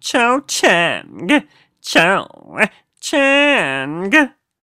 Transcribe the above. Cho Chang. Cho Chang.